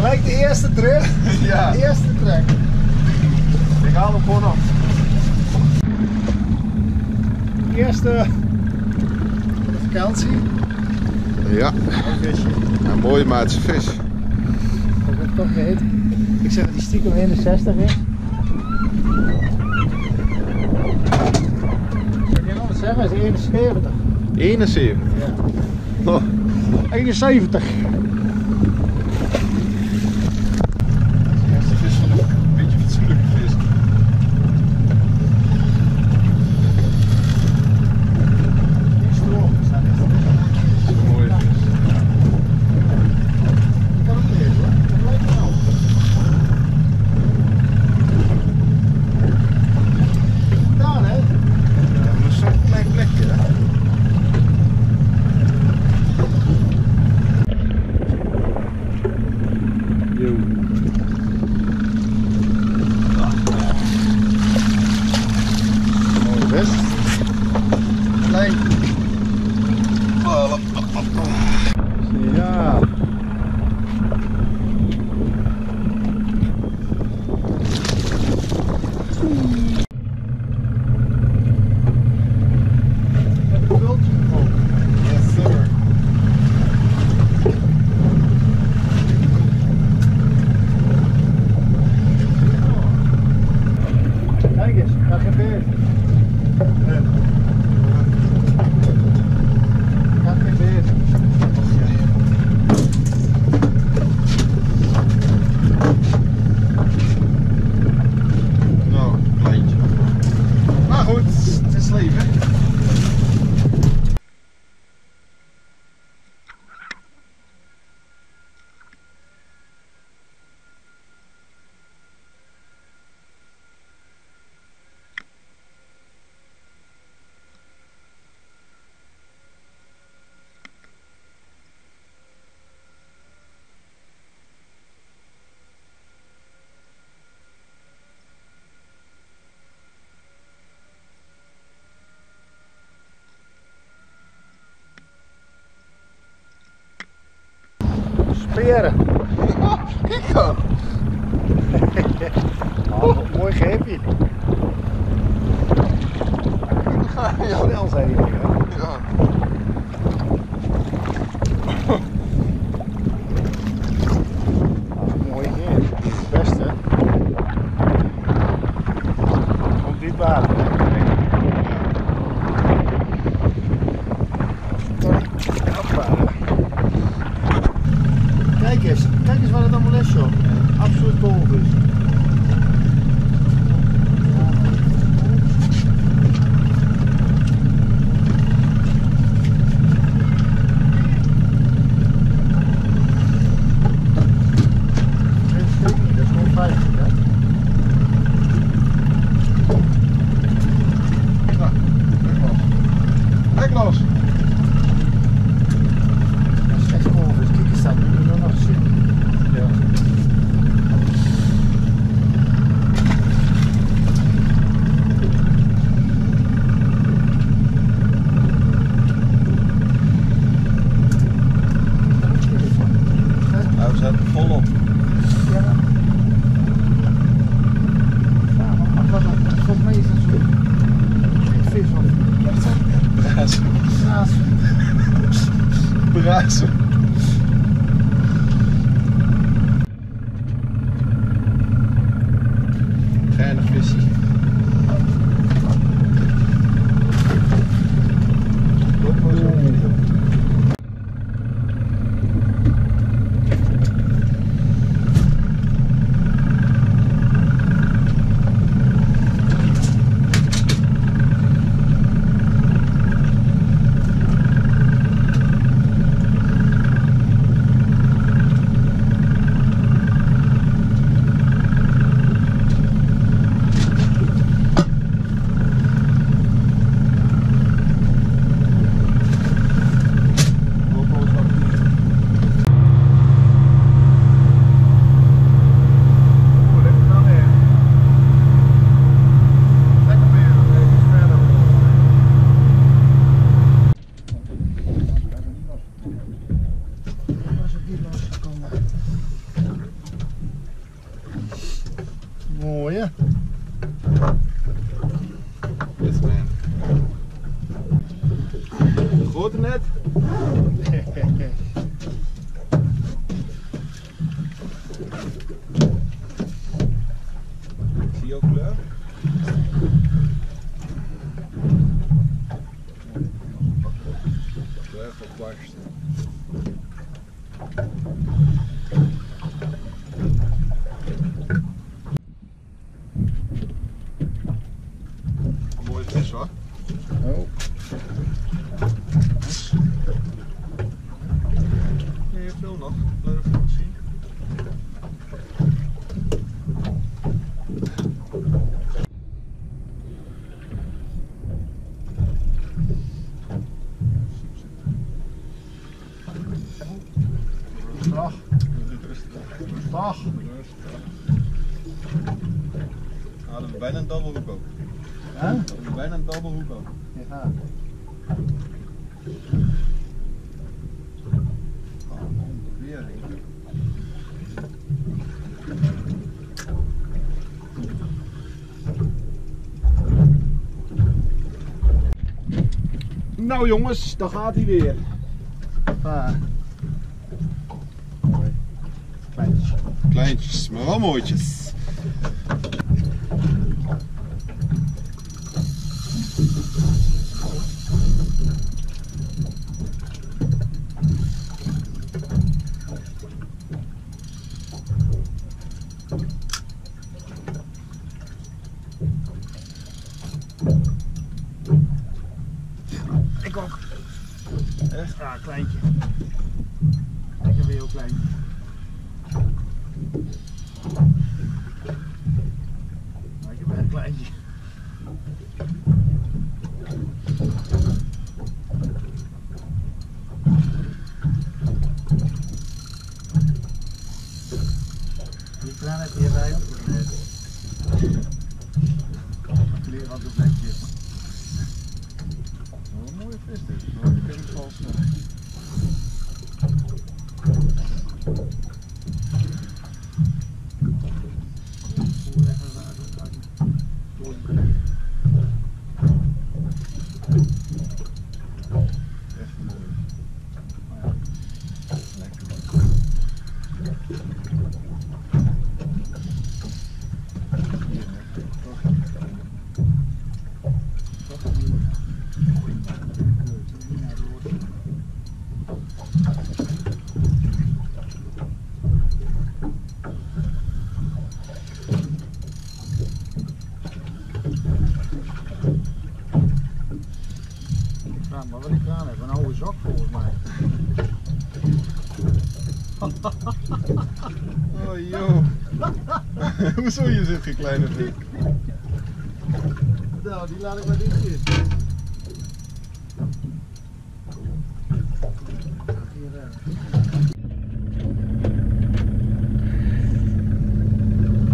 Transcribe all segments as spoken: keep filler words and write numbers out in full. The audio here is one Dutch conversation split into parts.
Gelijk de eerste terug. Ja. De eerste trek. Ik haal hem gewoon op. De eerste van de vakantie. Ja. Een visje. Een mooie maatse vis. Dat wordt toch heet. Ik zeg dat die stiekem eenenzestig is. Zou je nog wat zeggen? Hij is eenenzeventig. eenenzeventig? Ja. Oh. eenenzeventig. Speren. Kijk dan. Oh, mooi greepje. Ja, ja. Snel zijn die dingen. Ja. Oh, mooi greep. Het beste. Gewoon diep water. Kijk eens waar het allemaal is, joh. Absoluut koolvis. Yes, man. Grote net? Zie je ook kleur? Kleur van kwast. Rustig. Hadden we bijna een dubbelhoek ook. Huh? Hadden we bijna een dubbelhoek ook. Ja. Nou jongens, daar gaat hij weer. Ah. Kleintjes. Kleintjes, maar wel mooitjes. Ik ook. Echt? Ja, kleintje. Ik heb weer heel klein. Maar ik heb een kleintje. Die kleine heb je bij op de net. Kleren had een plekje. Wat een mooie vis dit. Nooit een keer vals. Maar wat ik aan heb, een oude zak volgens mij. Oh joh. Hoezo je zit geen kleine dik? Nou, die laat ik maar niet zitten.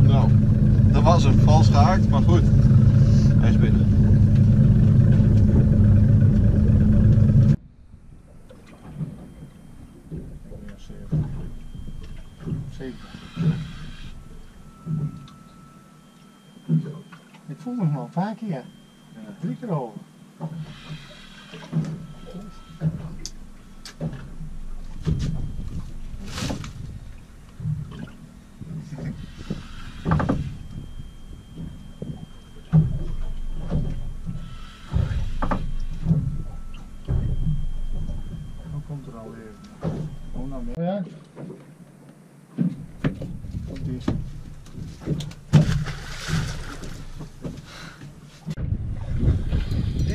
Nou, dat was hem, vals gehaakt, maar goed. Hij is binnen. Zeker. Ik voel hem al vaak hier. Ja. Drie keer over. Dan komt er alweer. Oh, nou meer. Ja.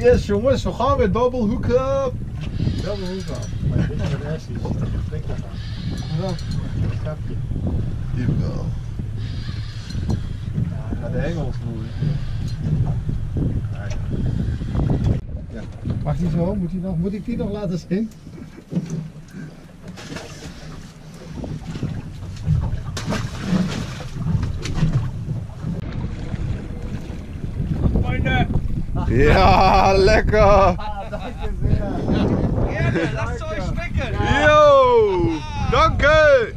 Yes jongens, we gaan weer dubbelhoek op. Dubbelhoek op. Maar ik weet nog wat ergens is. Ik denk dat aan. Ja, hier wel. Ja, de hengels voeren. Ja. Mag die zo? Moet, die nog, moet ik die nog laten zien? Ja, lekker! Ja, danke, lasst euch schmecken! Jo, danke!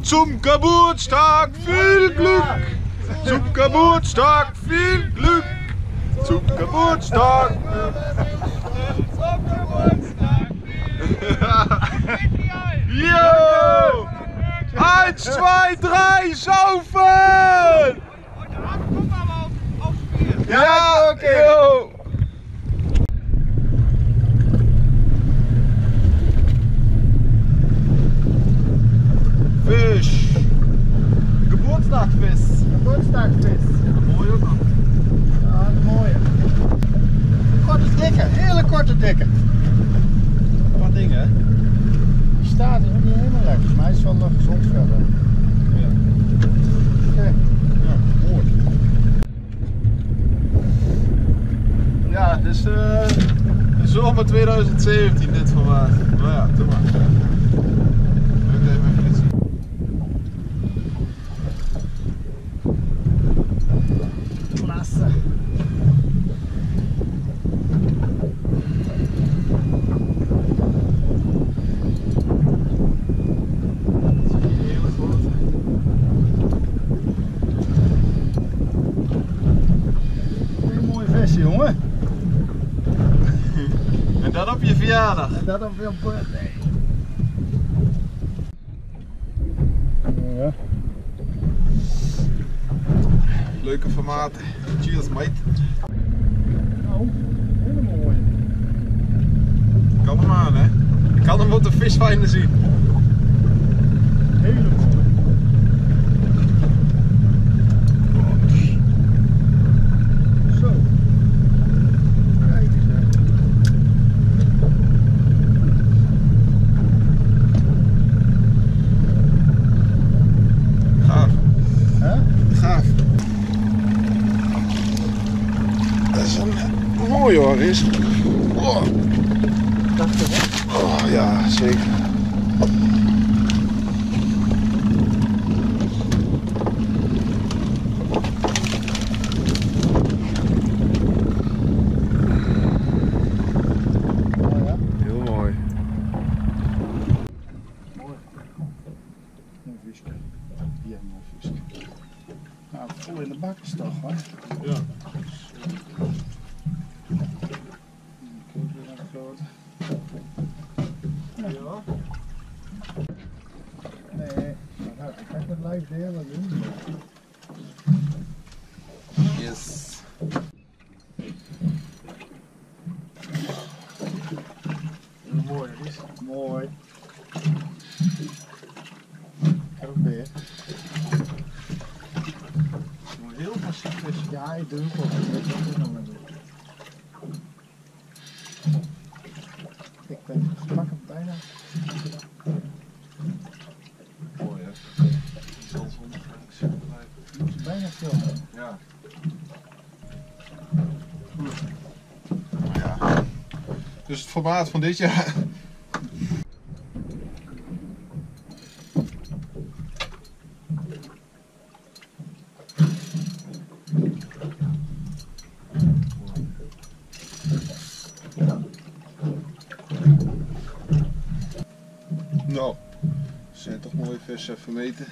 Zum Geburtstag viel Glück! Zum Geburtstag viel Glück! Zum Geburtstag! Zum Geburtstag viel Glück! Jo! Eins, zwei, drei, schaufeln! Und dann gucken wir mal aufs Spiel! Ja, okay! Yo. Fisch! Geburtstagquiz! Geburtstagquiz! Ja, mooi ook nog. Ja, een mooie. Een korte dikke, hele korte dikke. Wat dingen, hè? Die staat is ook niet helemaal lekker, maar hij is wel nog gezond verder. Ja. Oké. Ja, mooi. Ja, het is uh, de zomer twintig zeventien dit vandaag. Nou ja, te maar. En dat op je verjaardag. En dat op je birthday. Ja. Leuke formaten. Cheers, mate. Nou, hele mooie. Ik kan hem aan, hè. Ik kan hem op de visfinder zien. Hele mooie. Mooi hoor, is. Oh. Oh ja, zeker. Heel mooi. Mooi. Mooi visje. Ja, mooi visje. Nou, vol in de bak is toch, hoor. Ja. Ja. Nee, maar ik ga het live delen doen. Yes. Mooi, dat is mooi. Ik heb ook weer. Je moet heel voorzichtig zijn. Ja, ik doe het wel. Ik weet het nog maar doen. Ik ben gebakken bijna. Mooi hè? Zonsondergang, superleuk. Het is bijna veel hè? Ja. Ja. Dus het formaat van dit jaar. Nou, ze zijn toch mooie vissen vermeten.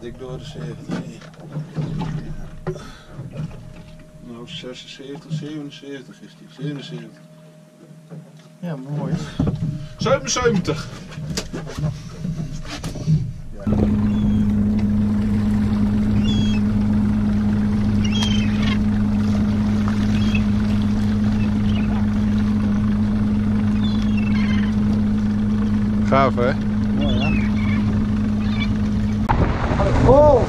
Dik door de zeventig. Nou, zesenzeventig, zevenenzeventig is die. zevenenzeventig. Ja, mooi. zevenenzeventig. Gaaf, hè? Mooi, hè? Oh!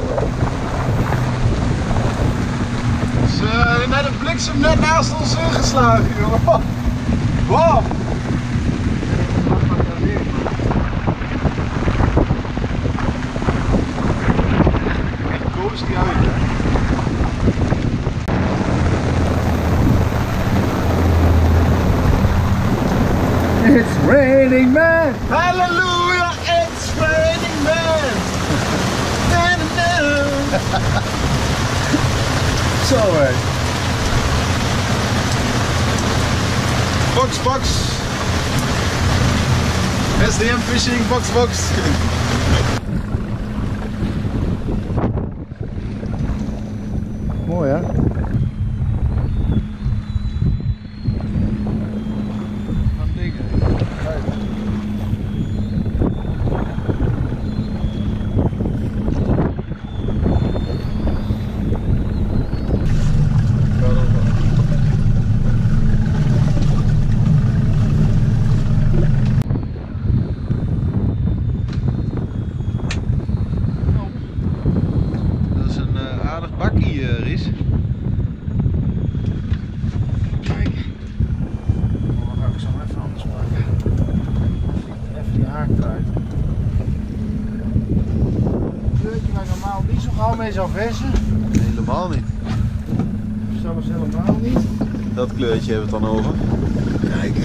Ze hebben met een bliksem net naast ons ingeslagen, joh! Wow! It's raining men! Hallelujah! It's raining men! Na, na, na. Zo hé. Box, box. S D M Fishing, box, box. Mooi hè? Mee zou versen? Helemaal niet. Zelfs helemaal niet. Dat kleurtje hebben we het dan over. Kijk.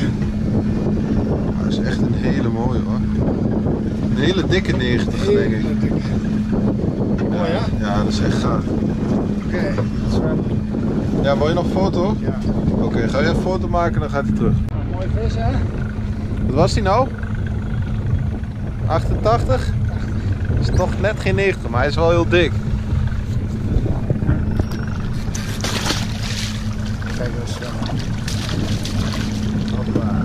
Dat is echt een hele mooie hoor. Een hele dikke negentig hele denk ik. Dikke. Ja, ja? Ja, dat is echt gaaf. Oké. Okay. Ja, wil je nog een foto? Ja. Oké, okay, ga je een foto maken dan gaat hij terug. Nou, mooi vis hè? Wat was die nou? achtentachtig? Dat is toch net geen negentig, maar hij is wel heel dik. Kijk eens. Hoppa.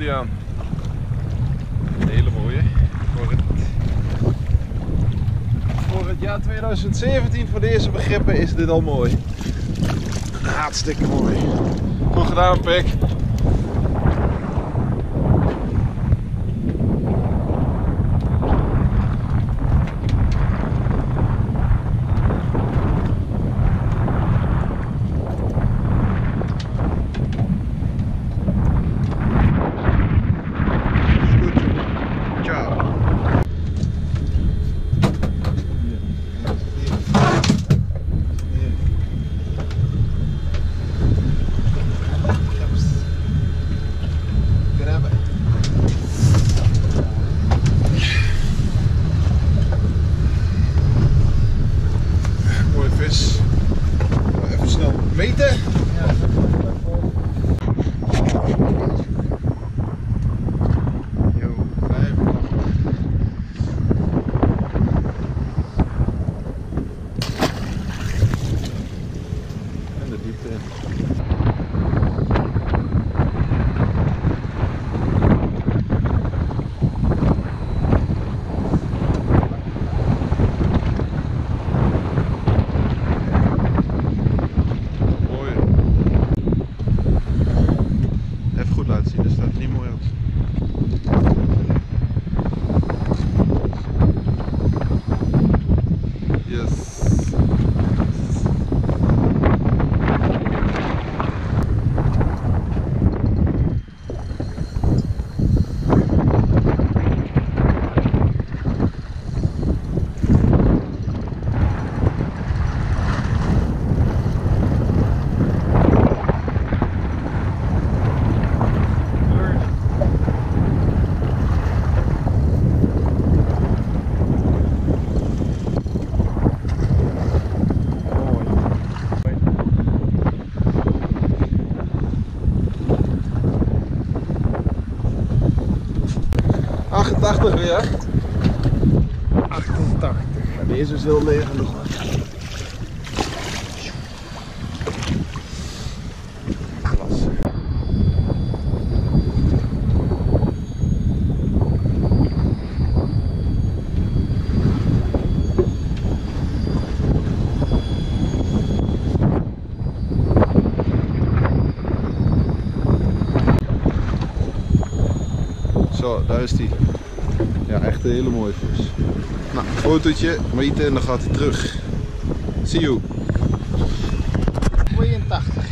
Ja, een hele mooie voor het, voor het jaar twintig zeventien, voor deze begrippen is dit al mooi. Hartstikke mooi. Goed gedaan, Pik. Yes. achtentachtig weer. achtentachtig. En deze is heel leeg genoeg. Zo, daar is die. Ja, echt een hele mooie vis. Nou, fotootje, maar iets en dan gaat hij terug. See you. tweeëntachtig.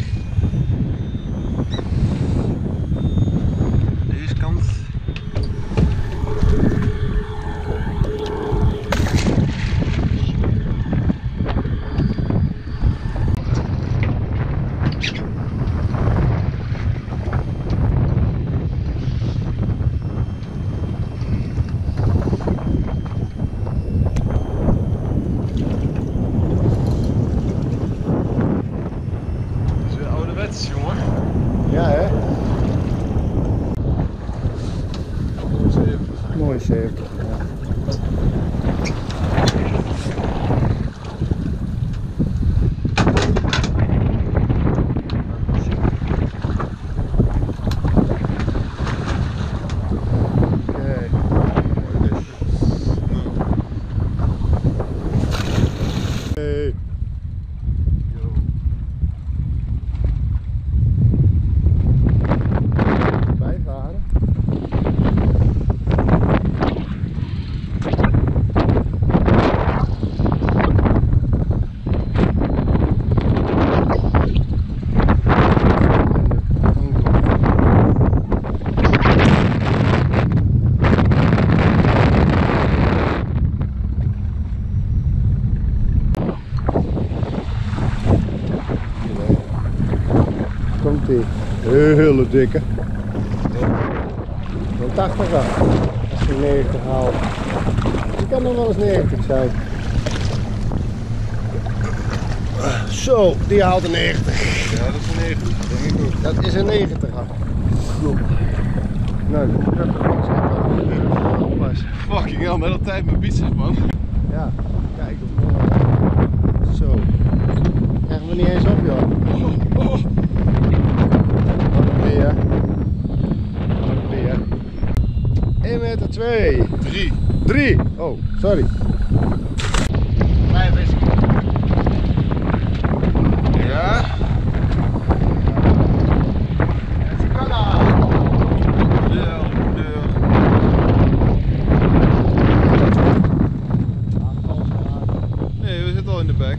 Deze kant. Jongen. Ja, hè? Mooi zeventig. Ja. Hele dikke. Van tachtig af. Als je negentig haalt. Die kan nog wel eens negentig zijn. Zo, die haalt een negentig. Ja, dat is een negentig. Denk ik ook. Dat is een negentig af. Nou, dat is een negentig. Fucking hell, met altijd mijn biceps, man. Ja, kijk. Zo. Krijgen we niet eens op, joh. Oh, oh. Ja. één meter, twee. drie. drie. Oh, sorry. Blijf eens. Ja. Het is een kanaal. Ja, ja. Nee, we zitten al in de bek.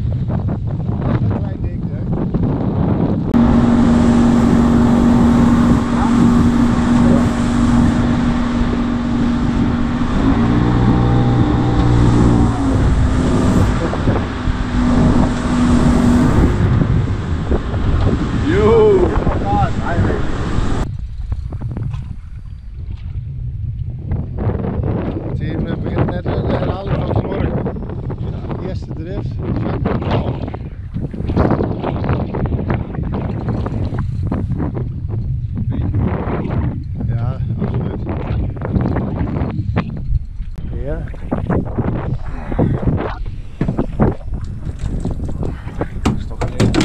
Het begint net de herhaling van vanmorgen. Ja, eerste drift. Ja, absoluut. Ja. Dat is toch een mooie.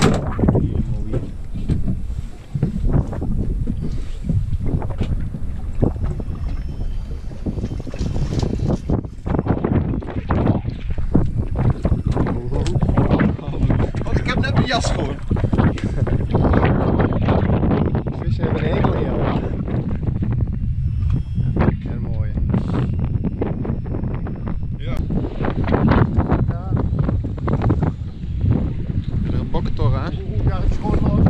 Jas gewoon. Vissen hebben een hekel in jou. En mooi. Ja. Ja. Is er een boktor aan? Ja, het is gewoon mooi.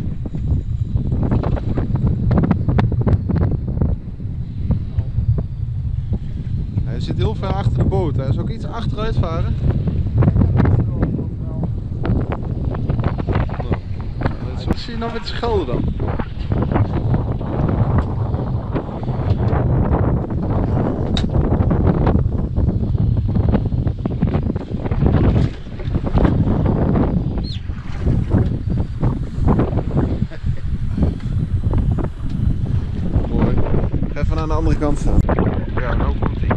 Hij zit heel ver achter de boot. Hij is ook iets achteruit varen. Zie je nou met schelden dan? Mooi. Even aan de andere kant staan. Ja, nou komt hij.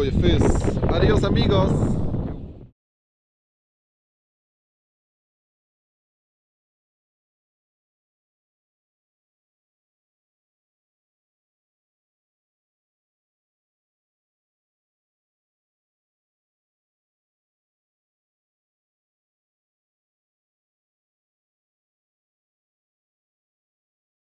for your fish. Adios amigos.